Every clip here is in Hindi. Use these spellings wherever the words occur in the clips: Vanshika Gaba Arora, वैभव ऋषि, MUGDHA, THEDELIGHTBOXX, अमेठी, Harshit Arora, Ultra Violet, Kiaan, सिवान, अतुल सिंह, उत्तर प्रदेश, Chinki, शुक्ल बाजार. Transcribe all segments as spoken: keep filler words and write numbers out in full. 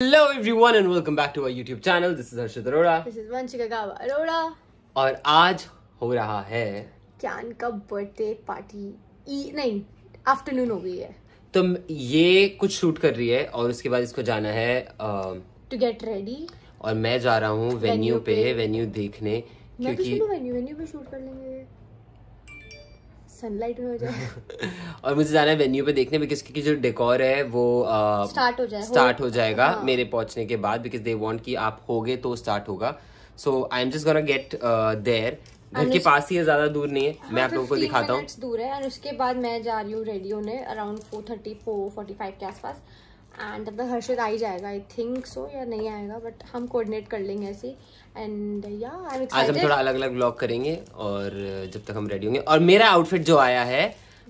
Hello everyone and welcome back to our YouTube channel. This is Harshit Arora. This is Vanshika Gaba Arora. और आज हो रहा है कियान का बर्थडे पार्टी। ई नहीं, आफ्टरनून हो गई है। तो ये कुछ शूट कर रही है और उसके बाद इसको जाना है टू गेट रेडी, और मैं जा रहा हूँ वेन्यू पे वेन्यू देखने, क्योंकि वेन्यू वेन्यू पे शूट कर लेंगे, सनलाइट में हो जाए। और मुझे जाना है वेन्यू पे देखने, बिकॉज की जो डेकोर है वो आ, स्टार्ट हो जाए स्टार्ट हो जाएगा हाँ। मेरे पहुंचने के बाद, बिकॉज दे वांट कि आप होगे तो स्टार्ट होगा। So I am just gonna get there, घर के पास ही है, ज्यादा दूर नहीं है। हाँ, मैं आप लोगों को दिखाता हूँ, दूर है। और उसके बाद मैं जा रही हूँ रेडी होने around four thirty four forty five के आसपास, एंड तब तक हर्षित आ ही जाएगा आई थिंक सो, या नहीं आएगा बट हम कोऑर्डिनेट कर लेंगे ऐसे। एंड या आई एम एक्साइटेड। आज हम थोड़ा अलग अलग व्लॉग करेंगे और जब तक हम रेडी होंगे। और मेरा आउटफिट जो आया है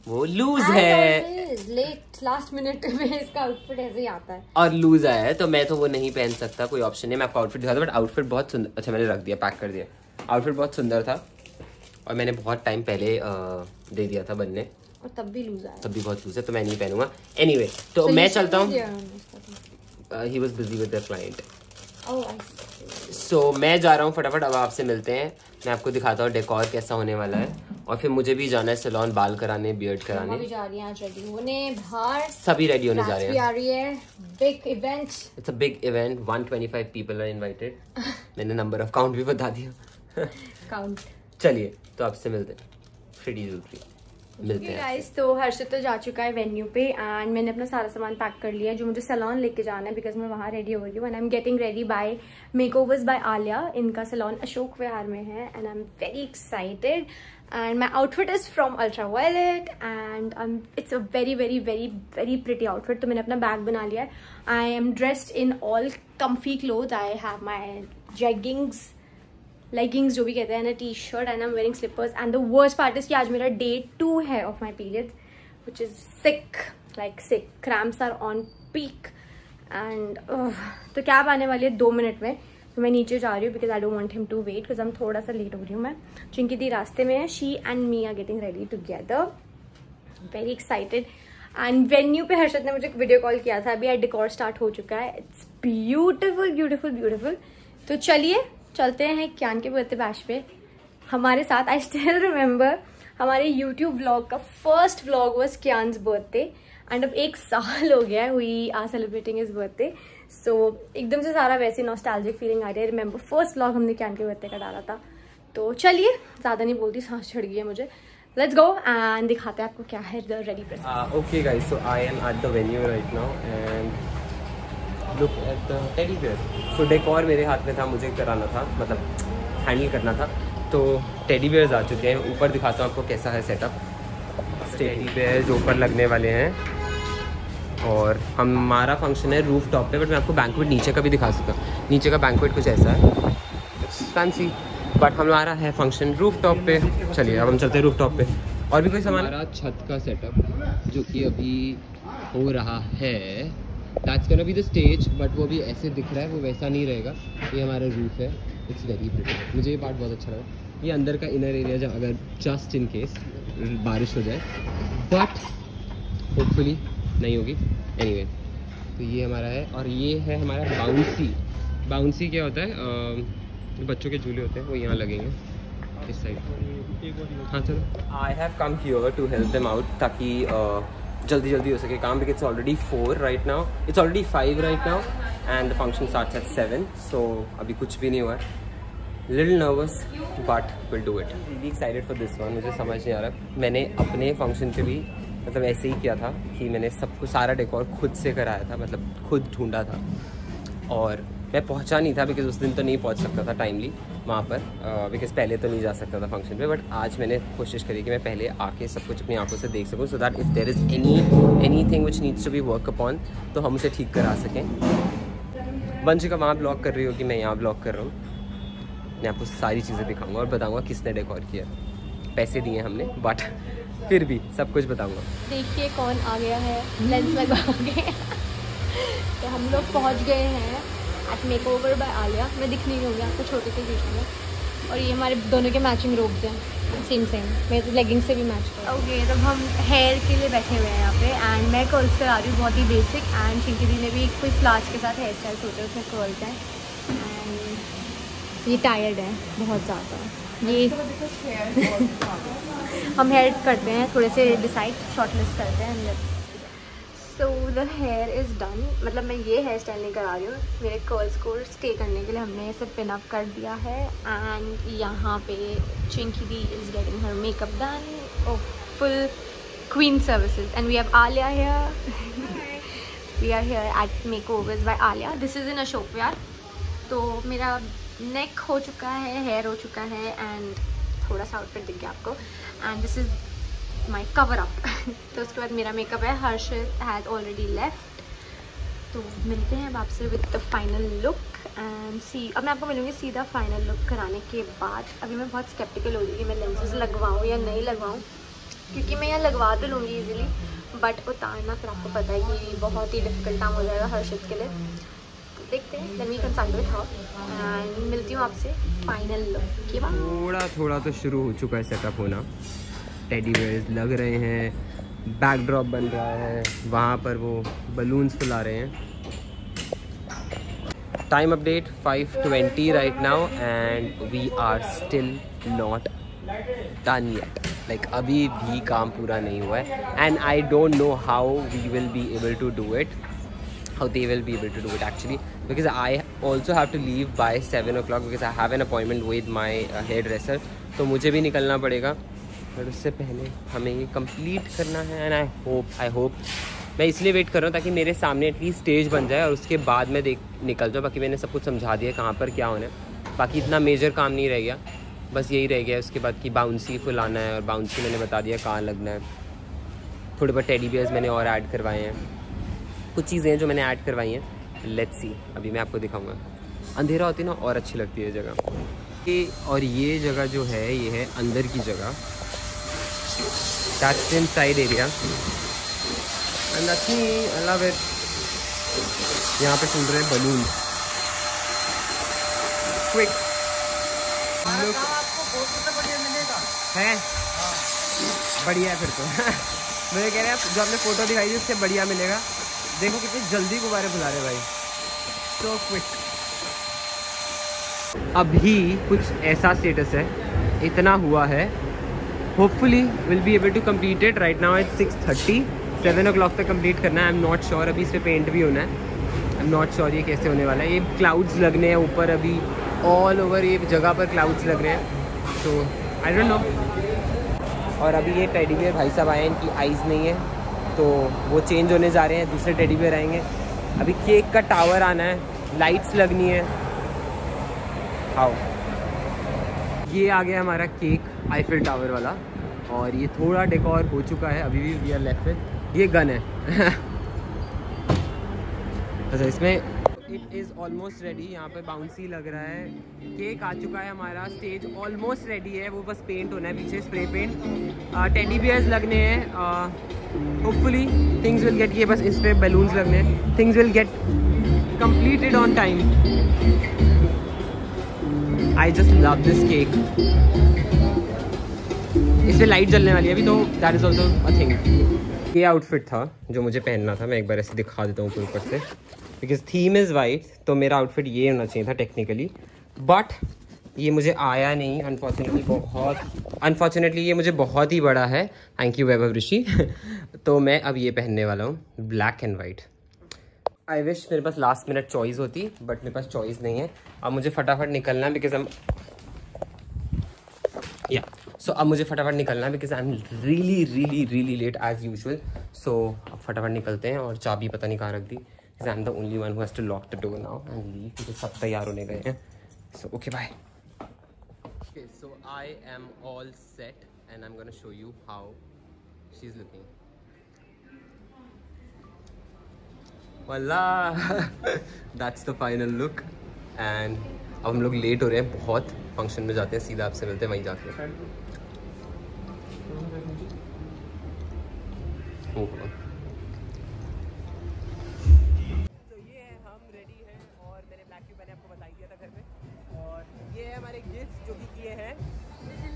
वो लूज है, लेट लास्ट मिनट में इसका आउटफिट ऐसे ही आता है और लूज आया है, तो मैं तो वो नहीं पहन सकता, कोई ऑप्शन नहीं। मैं आपको आउटफिट दिखाता हूँ, बट आउटफिट बहुत सुंदर, अच्छा मैंने रख दिया, पैक कर दिया। आउटफिट बहुत सुंदर था और मैंने बहुत टाइम पहले दे दिया था बनने, और तब भी लूज है, तब भी बहुत लूज है, तो मैं नहीं पहनूंगा। एनीवे anyway, तो so मैं चलता हूँ। He was busy with the client, so मैं जा रहा हूँ फटाफट। अब आपसे मिलते हैं, मैं आपको दिखाता हूँ डेकोर कैसा होने वाला है। और फिर मुझे भी जाना है सैलून, बाल कराने, बियर्ड कराने। भी जा रही हैं आज रेडी होने, बाहर सभी रेडी होने जा रहे हैं। Big event, it's a big event, one twenty five people are invited. मैंने नंबर ऑफ काउंट भी बता दिया, काउंट। चलिए तो आपसे मिलते हैं, मिलते हैं गाइस। तो हर्षित तो जा चुका है वेन्यू पे, एंड मैंने अपना सारा सामान पैक कर लिया, जो मुझे सैलून लेके जाना है बिकॉज मैं वहाँ रेडी हो रही हूँ। And I am getting ready by makeovers by Alia, इनका सैलून अशोक विहार में है, and I am very excited. And my outfit is from ultra violet, and I am it's a very very very very pretty outfit. तो मैंने अपना बैग बना लिया है, I am dressed in all comfy cloth, I have my jeggings leggings जो भी कहते हैं ना, T shirt, and I am wearing slippers. And the worst part is कि आज मेरा डे टू है of my period, which is sick like sick cramps are on peak. And तो कैब आने वाली है दो मिनट में, तो मैं नीचे जा रही हूँ because I don't want him to wait, because हम थोड़ा सा लेट हो रही हूँ मैं। चिंकी दी रास्ते में है, she and me are getting ready together, very excited. And venue पे हर्षद ने मुझे वीडियो कॉल किया था, अभी एट डेकोर स्टार्ट हो चुका है, इट्स ब्यूटिफुल ब्यूटिफुल ब्यूटिफुल। तो चलिए चलते हैं कियान के बर्थडे बैश पे हमारे साथ। आई स्टिल रिमेम्बर हमारे YouTube व्लॉग का first vlog was कियान्स birthday, and अब एक साल हो गया है we are celebrating is birthday. So एकदम से सारा वैसे नॉस्टैल्जिक फीलिंग आ रही है। रिमेम्बर फर्स्ट व्लॉग हमने कियान के बर्थडे का डाला था। तो चलिए, ज़्यादा नहीं बोलती, सांस चढ़ गई है मुझे, लेट्स गो एंड दिखाते हैं आपको क्या है the ready present. Okay guys, so I am at the venue right now and look at the teddy bear. So decor मेरे हाथ में था, मुझे कराना था, मतलब हैंडल करना था। तो टेडी बियर्स आ चुके हैं, ऊपर दिखाता हूँ आपको कैसा है सेटअप। टेडी बियर जो ऊपर लगने वाले हैं, और हमारा फंक्शन है रूफ टॉप पे, बट मैं आपको बैंक्वेट नीचे का भी दिखा सकता हूँ। नीचे का बैंक्वेट कुछ ऐसा है, फैंसी, बट हमारा है फंक्शन रूफ टॉप पे। चलिए अब हम चलते हैं रूफ टॉप पे। और भी कोई सामान, हमारा छत का सेटअप जो कि अभी हो रहा है, that's gonna be the stage, but वो भी ऐसे दिख रहा है, वो वैसा नहीं रहेगा। ये हमारा रूफ है, इट्स वेरी प्रिटी, मुझे ये पार्ट बहुत अच्छा लगा। ये अंदर का इनर एरिया, जो अगर जस्ट इन केस बारिश हो जाए, बट होपफुली नहीं होगी। एनीवे anyway, तो ये हमारा है। और ये है हमारा बाउंसी। बाउंसी क्या होता है, जो बच्चों के झूले होते हैं वो यहाँ लगेंगे इस साइड। हाँ चलो, I have come here to help them out, ताकि जल्दी जल्दी हो सके काम, because it's already four right now, it's already five right now, and the function starts at seven. So अभी कुछ भी नहीं हुआ है, little nervous but will do it. Really excited for this one. मुझे समझ नहीं आ रहा, मैंने अपने फंक्शन पे भी मतलब ऐसे ही किया था कि मैंने सब कुछ सारा डेकोर खुद से कराया था, मतलब खुद ढूंढा था, और मैं पहुंचा नहीं था बिकॉज उस दिन तो नहीं पहुंच सकता था टाइमली वहाँ पर, बिकॉज uh, पहले तो नहीं जा सकता था फंक्शन पे। बट आज मैंने कोशिश करी कि मैं पहले आके सब कुछ अपनी आंखों से देख सकूँ, so that if there is any anything which needs to be work upon, तो हम उसे ठीक करा सकें। वंशिका वहाँ ब्लॉग कर रही हो कि मैं यहाँ ब्लॉग कर रहा हूँ, मैं आपको सारी चीज़ें दिखाऊँगा और बताऊँगा किसने डेकोर किया। पैसे दिए हमने, बट फिर भी सब कुछ बताऊँगा। देखिए कौन आ गया है, लेंस लगा गए। तो हम लोग पहुँच गए हैं एट मेकओवर बाय आलिया। मैं दिख नहीं रही होगी आपको, छोटे से बीच में। और ये हमारे दोनों के मैचिंग रोब्स हैं। सेम सेम मेरे लेगिंग्स से भी मैच कर। ओके okay, तब हम हेयर के लिए बैठे हुए हैं यहाँ पे एंड मैं कर्ल्स करा रही हूँ बहुत ही बेसिक एंड चिंकी दी ने भी कोई फ्लास के साथ हेयर स्टाइल सोचा उसमें कर्ल्स है एंड ये टायर्ड है बहुत ज़्यादा ये हम हेयर करते हैं थोड़े से डिसाइड शॉर्टलिस्ट करते हैं। So the hair is done, मतलब मैं ये हेयर स्टाइल नहीं करा रही हूँ, मेरे कर्ल्स को स्टे करने के लिए हमने इसे पिन अप कर दिया है एंड यहाँ पे चिंकी दी is getting her makeup done. Oh full queen services and we have Alia here, we are here at makeovers by Alia, this is in Ashok Vihar. तो मेरा नेक हो चुका है, हेयर हो चुका है एंड थोड़ा सा आउटफिट दिख गया आपको and this is my cover up. तो उसके बाद मेरा मेकअप है, हर्षित हैज़ ऑलरेडी लेफ्ट। तो मिलते हैं अब आपसे with the final look and see. अब मैं आपको मिलूँगी सीधा फाइनल लुक कराने के बाद। अभी मैं बहुत स्केप्टिकल हो रही कि मैं लेंसेज लगवाऊँ या नहीं लगवाऊँ, क्योंकि मैं यहाँ लगवा तो लूँगी ईजिली बट उतारना फिर आपको पता है कि बहुत ही डिफिकल्ट काम हो जाएगा हर्षित के लिए। देखते हैं, then we consult with her and मिलती हूँ आपसे फाइनल लुक के बाद। थोड़ा थोड़ा तो शुरू हो चुका है सेटअप होना, टेडी बेयर्स लग रहे हैं, बैकड्रॉप बन रहा है, वहाँ पर वो बलून्स फुला रहे हैं। Time update five twenty right now and we are still not done yet, like अभी भी काम पूरा नहीं हुआ है and I don't know how we will be able to do it, how they will be able to do it actually, because I also have to leave by seven o'clock because I have an appointment with my hairdresser. तो मुझे भी निकलना पड़ेगा और उससे पहले हमें ये कंप्लीट करना है and I hope I hope मैं इसलिए वेट कर रहा हूँ ताकि मेरे सामने एटलीस्ट स्टेज बन जाए और उसके बाद मैं देख निकल जाऊँ। बाकी मैंने सब कुछ समझा दिया कहाँ पर क्या होना है, बाकी इतना मेजर काम नहीं रह गया, बस यही रह गया उसके बाद कि बाउंसी फुलाना है और बाउंसी मैंने बता दिया कहाँ लगना है। थोड़े बहुत टेडी बियर्स मैंने और ऐड करवाए हैं, कुछ चीज़ें हैं जो मैंने ऐड करवाई हैं, लेट्स सी अभी मैं आपको दिखाऊँगा। अंधेरा होती है ना और अच्छी लगती है जगह, और ये जगह जो है ये है अंदर की जगह, that's inside area and that's me, I love it। यहाँ पे सुन रहे हैं बलून क्विक लुक है बढ़िया है फिर तो। मुझे कह रहे हैं जो आपने फोटो दिखाई थी उससे बढ़िया मिलेगा, देखो कितनी जल्दी गुब्बारे बुला रहे भाई, सो क्विक। अभी कुछ ऐसा स्टेटस है, इतना हुआ है, hopefully will be able to complete it. Right now at six thirty, seven o'clock तक कम्प्लीट करना है। आई एम नॉट श्योर, अभी इस पर पेंट भी होना है, आई एम नॉट श्योर ये कैसे होने वाला है। ये क्लाउड्स लगने हैं ऊपर, अभी ऑल ओवर ये जगह पर क्लाउड्स लग रहे हैं, सो आई डोंट नो। और अभी ये टेडी बियर भाई साहब आए हैं, इनकी आइज़ नहीं है तो वो चेंज होने जा रहे हैं, दूसरे टेडी बियर आएंगे। अभी केक का टावर आना है, लाइट्स लगनी है। आओ ये आ गया हमारा केक आईफिल टावर वाला, और ये थोड़ा डेकोर हो चुका है, अभी भी वी आर लेफ्ट विद ये गन है। अच्छा इसमें इट इज़ ऑलमोस्ट रेडी, यहाँ पे बाउंसी लग रहा है, केक आ चुका है हमारा, स्टेज ऑलमोस्ट रेडी है, वो बस पेंट होना है पीछे, स्प्रे पेंट। टेडी बियर्स लगने हैं, होपफुली थिंग्स विल गेट, ये बस इस पर बैलून्स लगने हैं, things will get completed on time. I just love this cake, इसमें लाइट जलने वाली है अभी, तो that is also a thing. ये आउटफिट था जो मुझे पहनना था, मैं एक बार ऐसे दिखा देता हूँ ऊपर से, बिकॉज थीम इज़ वाइट तो मेरा आउटफिट ये होना चाहिए था टेक्निकली, बट ये मुझे आया नहीं अनफॉर्चुनेटली, बहुत अनफॉर्चुनेटली ये मुझे बहुत ही बड़ा है। Thank you वैभव ऋषि। तो मैं अब ये पहनने वाला हूँ, black and white. I wish मेरे पास लास्ट मिनट चॉइस होती, बट मेरे पास चॉइस नहीं है। अब मुझे फटाफट निकलना है बिकॉज आई एम या सो अब मुझे फटाफट निकलना है because I am really really really late as usual. So अब फटाफट निकलते हैं, और चाबी पता नहीं कहाँ रख दी, because I am the only one who has to lock the door now and leave, क्योंकि सब तैयार होने गए हैं। So okay bye. Okay so I am all set and I am gonna show you how she is looking. वल्लाह that's the final look. And अब हम लोग लेट हो रहे हैं बहुत, फंक्शन में जाते हैं, सीधा आपसे मिलते हैं वहीं जाके। ओह ये है हमारे गिफ्ट जो कि किए हैं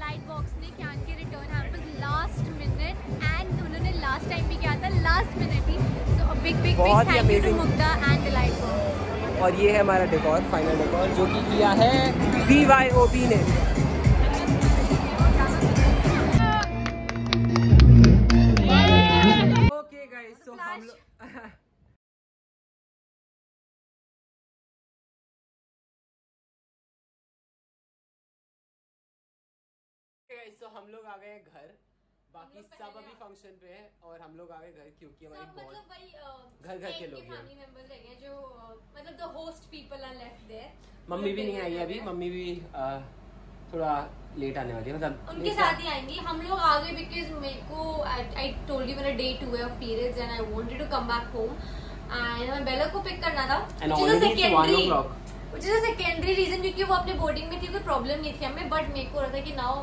डिलाइट बॉक्स ने कियान के return happen last minute and उन्होंने लास्ट टाइम भी किया था लास्ट मिनट ही। So big big big thank you to Mugdha and delight box. और ये है हमारा डेकोर, फाइनल डेकोर जो कि किया है वी वाई ओ बी ने। ओके गाइस, सो हम लोग तो हम लोग आ गए घर, बाकी सब अभी फंक्शन पे हैं और हम लोग आ गए घर क्योंकि हमारी मतलब भाई घर घर के लोग फैमिली मेंबर्स रह गए जो मतलब the host people are left there. Mummy भी नहीं आई है अभी, मम्मी भी थोड़ा लेट आने वाली है, मतलब उनके साथ ही आएंगी। हम लोग आ गए बिकॉज़ मेरे को आई टोल्ड यू मेरा डे टू है of periods and I wanted to come back home and मैं बेला को पिक करना था, जो सेकेंडरी सेकेंडरी रीजन क्योंकि वो अपने बोर्डिंग में थी, कोई प्रॉब्लम नहीं थी हमें, बट मेरे को हो रहा था कि now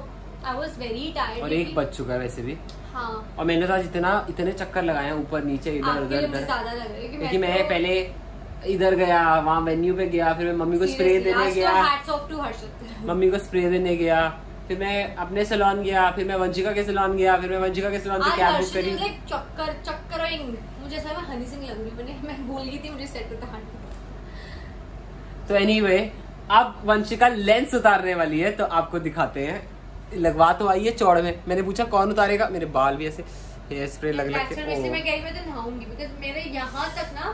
I was very tired और एक बज चुका है वैसे भी। हाँ। और मैंने तो आज इतना इतने चक्कर लगाए ऊपर नीचे इधर उधर उधर क्योंकि मैं तो... पहले इधर गया, वहाँ वेन्यू पे गया, फिर मैं मम्मी को स्प्रे देने गया, hats off to Harshit mummy को स्प्रे देने गया, फिर मैं अपने सैलून गया, फिर मैं वंशिका के सैलून गया, फिर मैं वंशिका के सैलून से कैब बुक करी। चक्कर चक्करिंग मुझे ऐसा मैं हनी सिंह लग रही बने, मैं बोल गई थी मुझे सेट होता हार्ट। तो एनीवे अब वंशिका लेंस उतारने वाली है तो आपको दिखाते हैं। लगवा तो आई है चौड़ में, मैंने पूछा कौन उतारेगा, मेरे बाल भी ऐसे हेयर स्प्रे लग लग के। वैसे मैं गई मैं तो नहाऊंगी बिकॉज़ मेरे यहाँ तक ना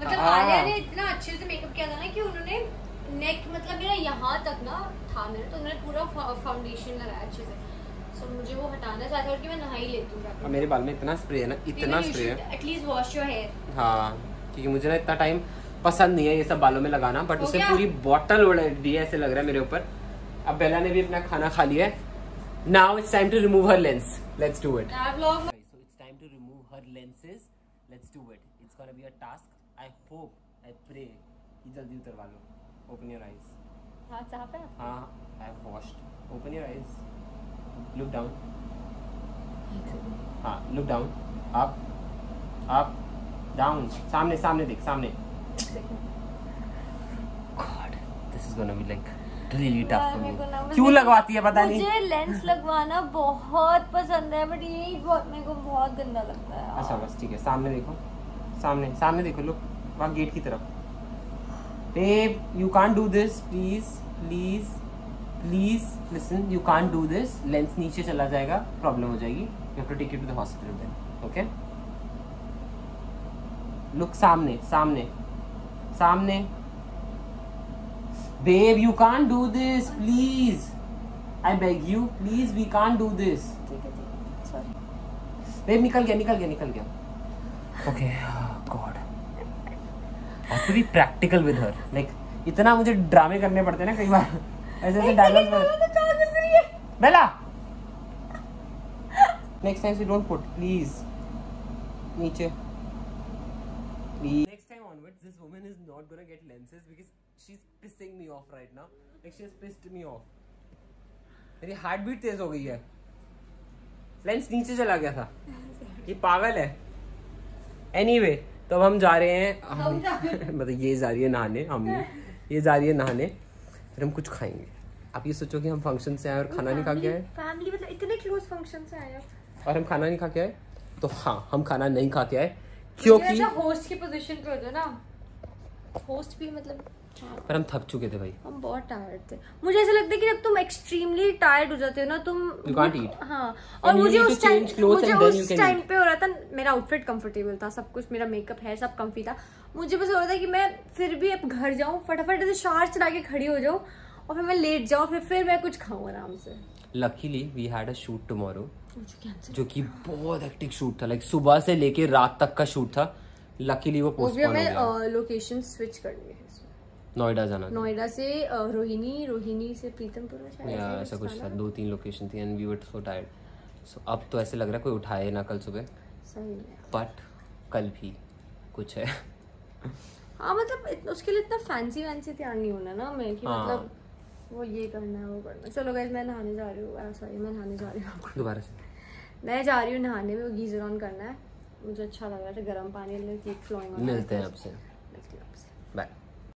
मतलब आलिया ने इतना अच्छे से मेकअप किया था ना कि उन्होंने नेक मतलब मेरा यहाँ तक ना था मेरा, तो उन्होंने पूरा फाउंडेशन लगाया अच्छे से। सो मुझे वो हटाना चाहता और कि मैं नहा ही लेती हूँ। मेरे बाल में इतना स्प्रे है ना, इतना स्प्रे है, एटलीस्ट वॉश योर हेयर। हाँ क्योंकि मुझे ना इतना टाइम पसंद नहीं है ये सब बालों में लगाना, बट उससे पूरी बॉटल उड़ दी है ऐसे लग रहा है मेरे ऊपर। अब बेला ने भी अपना खाना खा लिया है। Now it's time to remove her lens. Let's do it. So it's time to remove her lenses. Let's do it. It's gonna be a task. I hope, I pray. जल्दी उतरवा लो। Open your eyes. हाँ साफ़ है? हाँ, I've washed. Open your eyes. Look down. हाँ, look down. Up, up, down. सामने सामने देख सामने. God, this is gonna be like. Really tough for me. क्यों लगवाती है पता नहीं, मुझे लेंस लगवाना बहुत पसंद है बट यही बहुत मेरे को बहुत गंदा लगता है। अच्छा बस ठीक है, सामने देखो, सामने सामने देखो, लुक वहाँ गेट की तरफ। Babe you can't do this, please please please listen, you can't do this. Lens नीचे चला जाएगा, प्रॉब्लम हो जाएगी, you have to take it to the hospital then, okay. Look सामने सामने सामने, babe you can't do this, please I beg you, please we can't do this. ठीक है ठीक है, sorry babe, निकल गया निकल गया निकल गया, okay god। I have to be practical with her, like इतना मुझे ड्रामे करने पड़ते हैं ना कई बार, ऐसे ऐसे डायलॉग में। Bela next time we don't put please नीचे please। next time onwards this woman is not gonna get lenses because she's pissing me off right now, like she's pissed me off. मेरी हार्ट बीट तेज हो गई है। लेंस नीचे चला गया था, ये पागल है। एनीवे तो अब हम जा रहे हैं, हम मतलब ये जा रही है नहाने, हम ये जा रही है नहाने, फिर हम कुछ खाएंगे। आप ये सोचो कि हम फंक्शन से आए और खाना नहीं खा के आए, फैमिली मतलब इतने क्लोज फंक्शन से आए और हम खाना नहीं खा के आए। तो हाँ हम खाना नहीं खा के आए क्योंकि होस्ट की पोजीशन पे होते ना, होस्ट भी मतलब पर हम थक चुके थे भाई, हम बहुत टायर्ड थे। मुझे ऐसा लगता है कि जब तुम एक्सट्रीमली टायर्ड हो जाते हो ना तुम you can't eat। हाँ और मुझे उस टाइम मुझे उस टाइम पे हो रहा था, मेरा आउटफिट कंफर्टेबल था, सब कुछ मेरा मेकअप है सब कंफी था, मुझे बस हो रहा था कि मैं फिर भी अब घर जाऊँ, फटाफट ऐसे शार चला के खड़ी हो जाऊँ और फिर मैं लेट जाऊँ, फिर फिर मैं कुछ खाऊँ आराम से। Luckily we had a shoot tomorrow जो कि बहुत हेक्टिक शूट था, लाइक सुबह से लेके रात तक का शूट था। लकीली वो पोस्टपोन हो गया, लोकेशन स्विच करनी है, नोएडा जाना, नोएडा से रोहिणी, रोहिणी से प्रीतमपुर शायद, ऐसा कुछ था, दो तीन लोकेशन थी and we were so tired. So अब तो ऐसे लग रहा है कोई उठाए ना कल सुबह, सही है, बट कल भी कुछ है। हाँ मतलब उसके लिए इतना फैंसी वैंसी तैयार नहीं होना ना मैं कि हाँ। मतलब वो ये करना है वो करना। चलो गाइस मैं नहाने जा रही हूँ, सॉरी मैं नहाने जा रही हूँ दोबारा से, मैं जा रही हूँ नहाने में, वो गीजर ऑन करना है, मुझे अच्छा लग रहा था गर्म पानी, मिलते हैं आपसे, बाय।